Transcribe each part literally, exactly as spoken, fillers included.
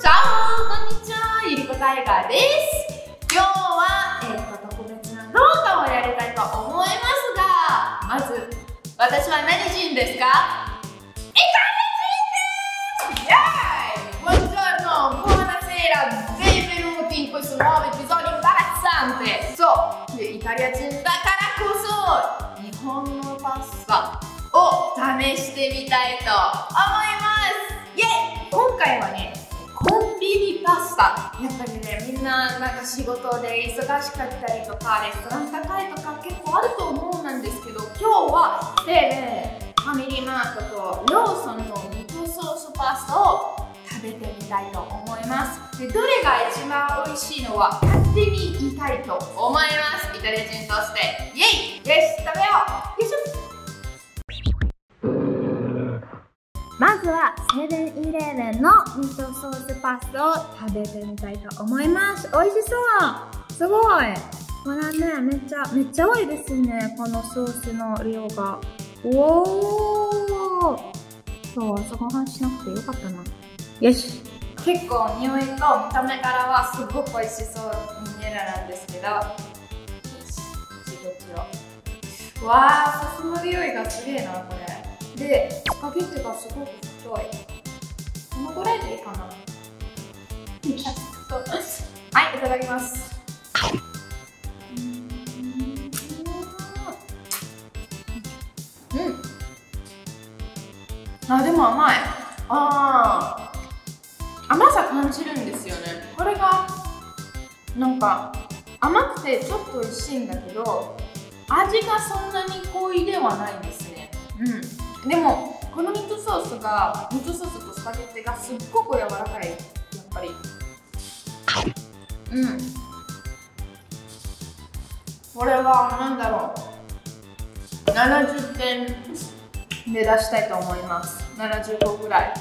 チャオ、こんにちは、ゆりこタイガーです。今日は、えー、と特別な農家をやりたいと思いますが、まず私は何人ですか？イタリア人です。イエーイ。こんにちは、こんにちは、benvenuti in questo nuovo episodio imbarazzante。そう、イタリア人だからこそ日本のパスタを試してみたいと思います。イエイ。今回はね、コンビニパスタ。やっぱりね、みんななんか仕事で忙しかったりとか、レストラン高いとか結構あると思うなんですけど、今日はで、ね、ファミリーマートとローソンのミートソースパスタを食べてみたいと思います。で、どれが一番美味しいのは勝手に言いたいと思います。イタリア人として。イエイ。よし、食べよう。よいしょ。まずはセブンイレブンのミートソースパスタを食べてみたいと思います。美味しそう。すごい。これね、めっちゃめっちゃ多いですね、このソースの量が。おお。そう、朝ごはんしなくてよかったな。よし。結構匂いと見た目からはすごく美味しそうに見えるなんですけど、よし、一度切ろう。わあ、ソースの匂いがすげえな、これで、スパゲッティがすごく太い。このぐらいでいいかな。はい、いただきます。うん。あ、でも甘い。ああ。甘さ感じるんですよね。これが。なんか。甘くてちょっと美味しいんだけど。味がそんなに濃いではないんですね。うん。でも、このミートソースが、ミートソースとスパゲッティがすっごく柔らかい、やっぱり。うん。これは、なんだろう。ななじゅってんで出したいと思います。ななじゅうごぐらい。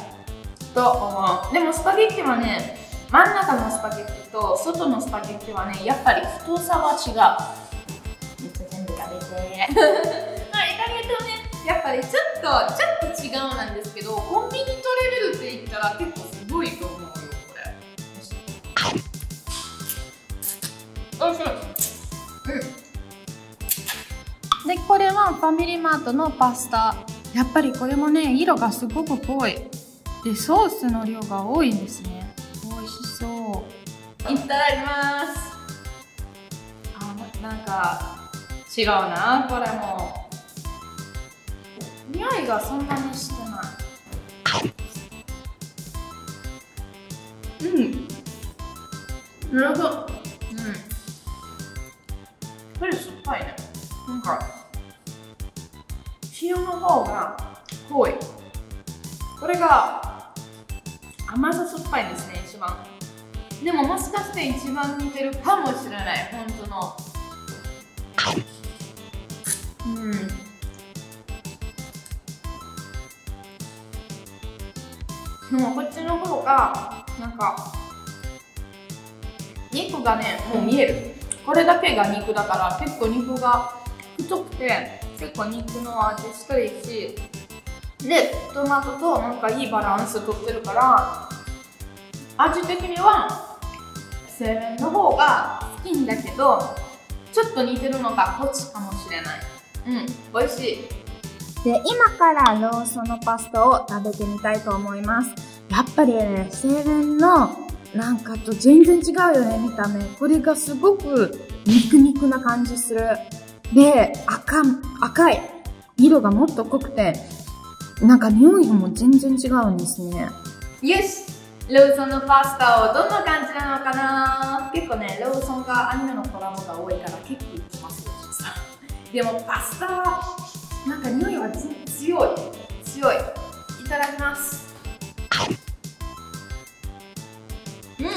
と思う。でも、スパゲッティはね、真ん中のスパゲッティと外のスパゲッティはね、やっぱり太さは違う。めっちゃ全部食べて。やっぱりちょっとちょっと違うなんですけど、コンビニとレベルって言ったら結構すごいと思うよ、これ。おいしい。うん。で、これはファミリーマートのパスタ。やっぱりこれもね、色がすごく濃いで、ソースの量が多いんですね。美味しそう。いただきます。あ、なんか違うな、これも。匂いがそんなにしてない。うん、なるほど。うん、これ酸っぱいね。なんか塩の方が濃い。これが甘さ酸っぱいですね、一番。でも、もしかして一番似てるかもしれない、本当の。うん、でもこっちの方がなんか肉がね、もう見える。これだけが肉だから、結構肉が太くて、結構肉の味したりし、でトマトとなんかいいバランスとってるから、味的にはセブンの方が好きんだけど、ちょっと似てるのがこっちかもしれない。うん、美味しい。で、今からローソンのパスタを食べてみたいと思います。やっぱりね、セブンのなんかと全然違うよね、見た目。これがすごく肉肉な感じする。で、赤、赤い。色がもっと濃くて、なんか匂いも全然違うんですね。よし！ローソンのパスタをどんな感じなのかな？結構ね、ローソンがアニメのコラボが多いから結構いきますよ、実は。でもパスタはなんか匂いは強い強い。いただきます。うん、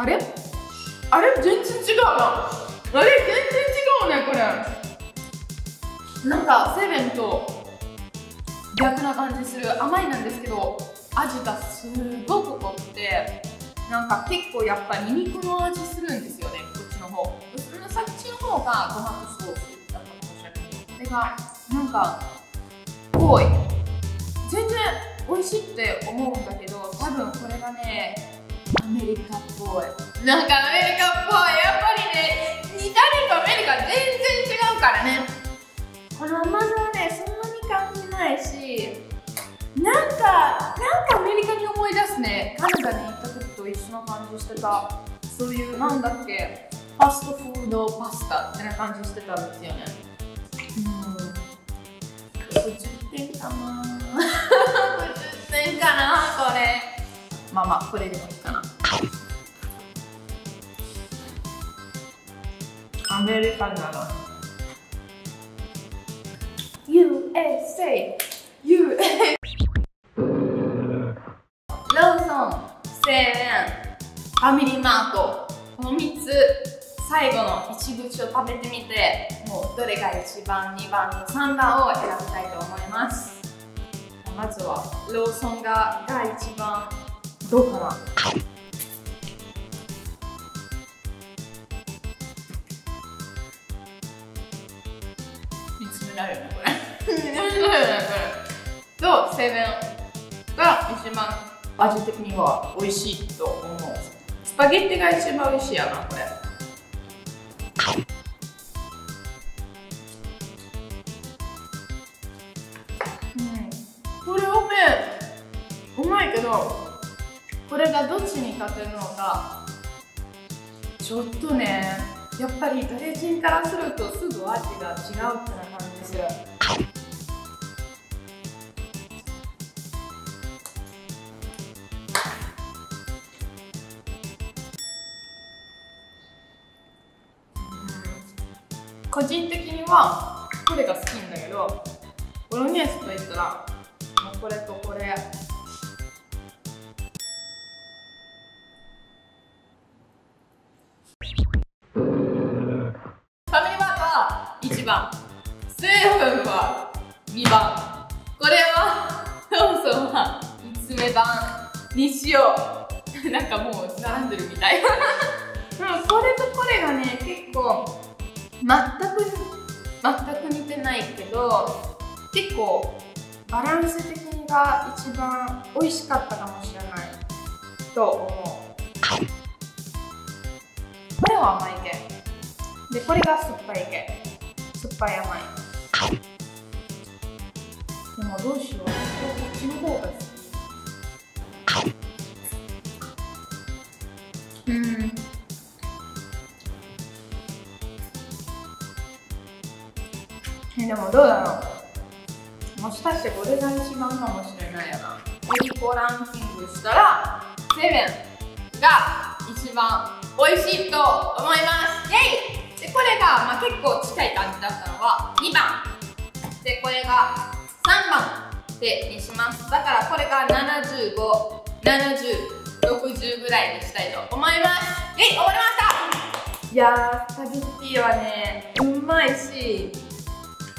あれあれ全然違うな。あれ全然違うね、これ。なんかセブンと逆な感じする。甘いなんですけど、味がすごく濃くて、なんか結構やっぱりニンニクの味するんですよね、こっちの方。さっきの方がトマトソースなんか濃い。全然美味味しいって思うんだけど、多分これがねアメリカっぽい、なんかアメリカっぽい。やっぱりね、イタリアとアメリカ全然違うからね。この甘さはねそんなに感じないし、なんかなんかアメリカに思い出すね。カナダに行った時と一緒な感じしてた。そういうなんだっけ、ファストフードパスタってな感じしてたんですよね。うん、ごじゅってんかなごじゅってんかなこれ。まあまあこれでもいいかな。アメリカンだな。 ユーエスエー ユーエスエー ローソン、セーレン、ファミリーマート、このみっつ最後の一口を食べてみて、もうどれがいちばんにばんさんばんを選びたいと思います。まずはローソンががいちばん。どうかな。見つめられるねこれとセブンが一番味的には美味しいと思う。スパゲッティが一番美味しいやなこれ。これがどっちに勝てるのか、ちょっとね、やっぱりイタリア人からするとすぐ味が違うってな感じする。うん、個人的にはこれが好きなんだけど、ボロネーズといったらこれとこれ。いちばん、セブンはにばん、これはローソンはいつめばんにしようなんかもう並んでるみたいうん、これとこれがね結構全く全く似てないけど、結構バランス的にが一番美味しかったかもしれないと思う。これは甘い系で、これが酸っぱい系、酸っぱい甘い。でもどうしよう、こっちの方が好き。うん、え、でもどうだろう、もしかしてこれが一番かもしれないよな。いっこランキングしたらセブンが一番美味しいと思います。イエイ。でこれが、まあ、結構近い感じだったのはにばんで、これがさんばんでにします。だからこれがななじゅうご、ななじゅう、ろくじゅうぐらいにしたいと思います。イエイ、終わりました。いやー、スパゲッティはねうまいし、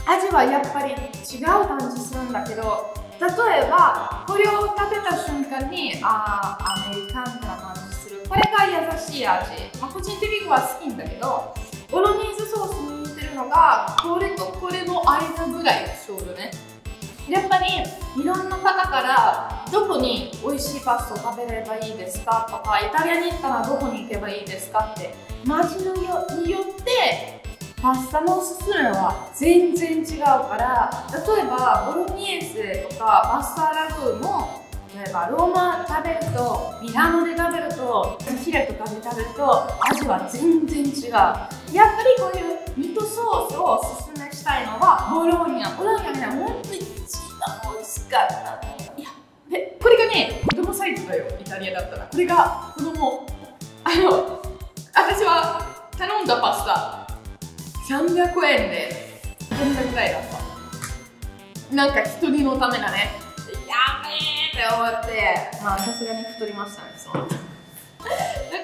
味はやっぱり違う感じするんだけど、例えばこれを食べた瞬間にあー、アメリカンな感じする。これが優しい味、まあ、個人的には好きんだけど、ボロニーズソースに似てるのがこれとこれの間ぐらいちょうどね。やっぱりいろんな方からどこに美味しいパスタを食べればいいですかとか、イタリアに行ったらどこに行けばいいですかって、街によってパスタのおすすめは全然違うから、例えばボロニーズとかパスタラグーも、例えばローマ食べると、ミラノで食べると、ヒレとかで食べると味は全然違う。やっぱりこういうミートソースをおすすめしたいのはボローニャ。ボローニャが本当に一番美味しかった。いや、でこれがね子供サイズだよ、イタリアだったら。これが子供、あの私は頼んだパスタさんびゃくえんでさんびゃくえんぐらいだった。なんか一人のためだね、やべえって思って、まあさすがに太りましたねそのだ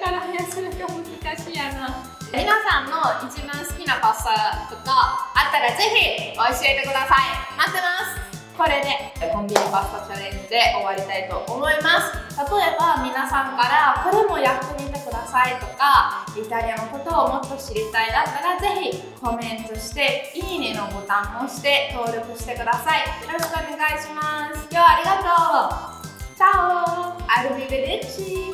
から早すぎて難しいやな。皆さんの一番好きなパスタとかあったらぜひ教えてください。待ってます。これでコンビニパスタチャレンジで終わりたいと思います。例えば皆さんからこれもやってみてくださいとか、イタリアのことをもっと知りたいだったらぜひコメントして、いいねのボタンを押して登録してください。よろしくお願いします。今日はありがとう。arrivederci.